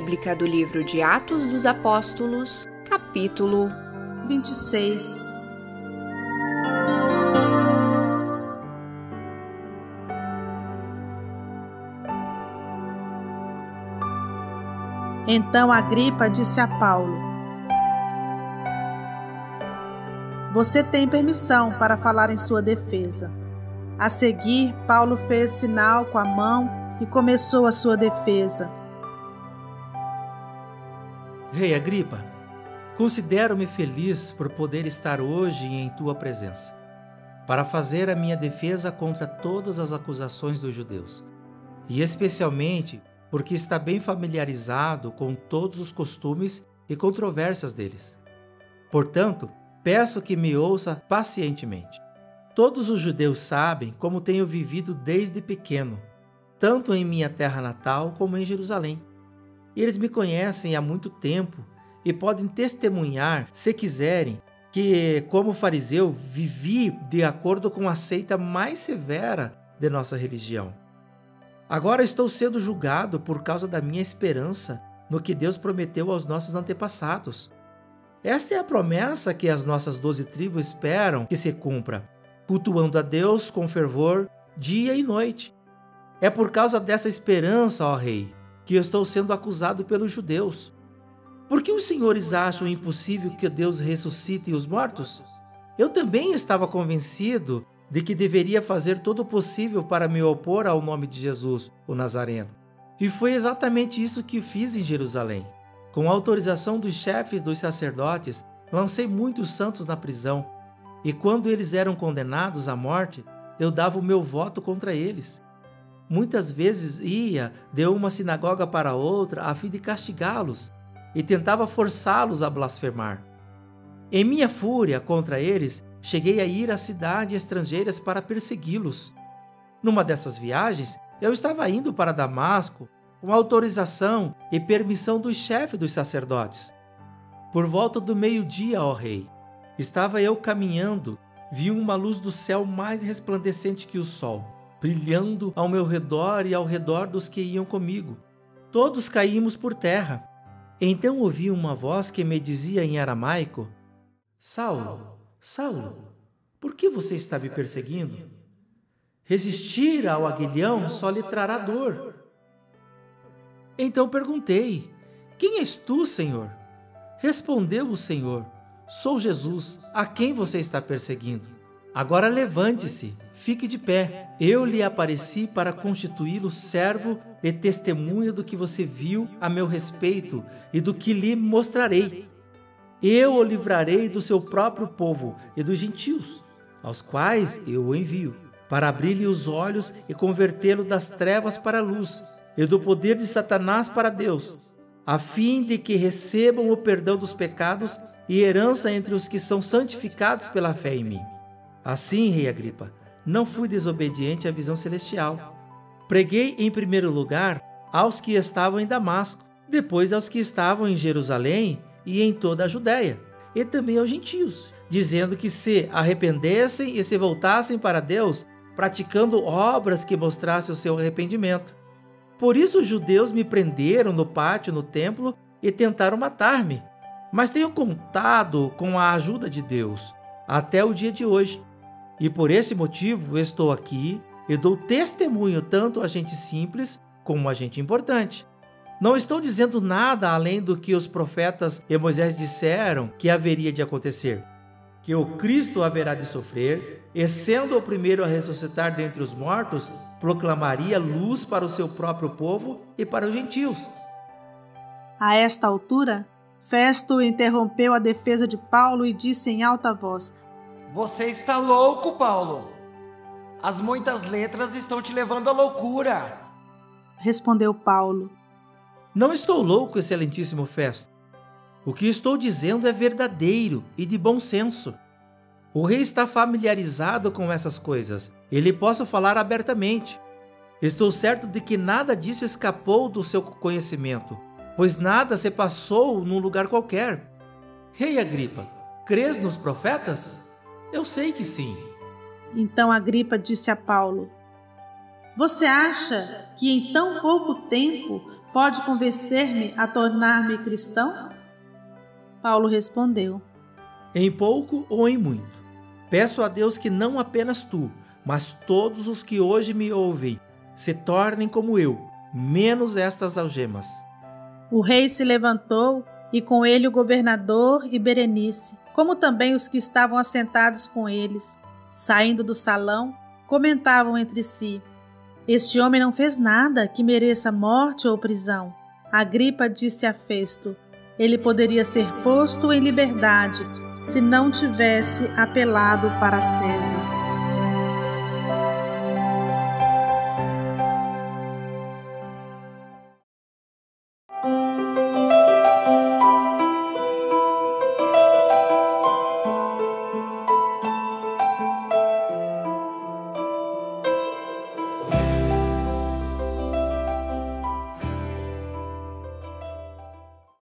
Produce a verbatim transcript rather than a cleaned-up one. bíblica do livro de Atos dos Apóstolos, capítulo vinte e seis. Então Agripa disse a Paulo: Você tem permissão para falar em sua defesa. A seguir, Paulo fez sinal com a mão e começou a sua defesa. Rei Agripa, considero-me feliz por poder estar hoje em tua presença, para fazer a minha defesa contra todas as acusações dos judeus, e especialmente porque está bem familiarizado com todos os costumes e controvérsias deles. Portanto, peço que me ouça pacientemente. Todos os judeus sabem como tenho vivido desde pequeno, tanto em minha terra natal como em Jerusalém. Eles me conhecem há muito tempo e podem testemunhar, se quiserem, que, como fariseu, vivi de acordo com a seita mais severa de nossa religião. Agora estou sendo julgado por causa da minha esperança no que Deus prometeu aos nossos antepassados. Esta é a promessa que as nossas doze tribos esperam que se cumpra, cultuando a Deus com fervor dia e noite. É por causa dessa esperança, ó rei, que eu estou sendo acusado pelos judeus. Por que os senhores acham impossível que Deus ressuscite os mortos? Eu também estava convencido de que deveria fazer todo o possível para me opor ao nome de Jesus, o Nazareno. E foi exatamente isso que fiz em Jerusalém. Com a autorização dos chefes dos sacerdotes, lancei muitos santos na prisão, e quando eles eram condenados à morte, eu dava o meu voto contra eles. Muitas vezes ia de uma sinagoga para outra a fim de castigá-los, e tentava forçá-los a blasfemar. Em minha fúria contra eles, cheguei a ir a cidades estrangeiras para persegui-los. Numa dessas viagens, eu estava indo para Damasco com autorização e permissão do chefe dos sacerdotes. Por volta do meio-dia, ó rei, estava eu caminhando, vi uma luz do céu mais resplandecente que o sol, brilhando ao meu redor e ao redor dos que iam comigo. Todos caímos por terra. Então ouvi uma voz que me dizia em aramaico: Saulo, Saulo, por que você está me perseguindo? Resistir ao aguilhão só lhe trará dor. Então perguntei: Quem és tu, Senhor? Respondeu o Senhor: Sou Jesus, a quem você está perseguindo. Agora levante-se, fique de pé. Eu lhe apareci para constituí-lo servo e testemunha do que você viu a meu respeito e do que lhe mostrarei. Eu o livrarei do seu próprio povo e dos gentios, aos quais eu o envio, para abrir-lhe os olhos e convertê-lo das trevas para a luz, e do poder de Satanás para Deus, a fim de que recebam o perdão dos pecados e herança entre os que são santificados pela fé em mim. Assim, rei Agripa, não fui desobediente à visão celestial. Preguei em primeiro lugar aos que estavam em Damasco, depois aos que estavam em Jerusalém e em toda a Judéia, e também aos gentios, dizendo que se arrependessem e se voltassem para Deus, praticando obras que mostrassem o seu arrependimento. Por isso os judeus me prenderam no pátio, no templo, e tentaram matar-me. Mas tenho contado com a ajuda de Deus, até o dia de hoje. E por esse motivo estou aqui e dou testemunho tanto a gente simples como a gente importante. Não estou dizendo nada além do que os profetas e Moisés disseram que haveria de acontecer, que o Cristo haverá de sofrer, e sendo o primeiro a ressuscitar dentre os mortos, proclamaria luz para o seu próprio povo e para os gentios. A esta altura, Festo interrompeu a defesa de Paulo e disse em alta voz: Você está louco, Paulo! As muitas letras estão te levando à loucura! Respondeu Paulo: Não estou louco, excelentíssimo Festo. O que estou dizendo é verdadeiro e de bom senso. O rei está familiarizado com essas coisas. Ele posso falar abertamente. Estou certo de que nada disso escapou do seu conhecimento, pois nada se passou num lugar qualquer. Rei Agripa, crês nos profetas? Eu sei que sim. Então Agripa disse a Paulo: Você acha que em tão pouco tempo pode convencer-me a tornar-me cristão? Paulo respondeu: Em pouco ou em muito, peço a Deus que não apenas tu, mas todos os que hoje me ouvem, se tornem como eu, menos estas algemas. O rei se levantou, e com ele o governador e Berenice, como também os que estavam assentados com eles. Saindo do salão, comentavam entre si: Este homem não fez nada que mereça morte ou prisão. Agripa disse a Festo: Ele poderia ser posto em liberdade se não tivesse apelado para César.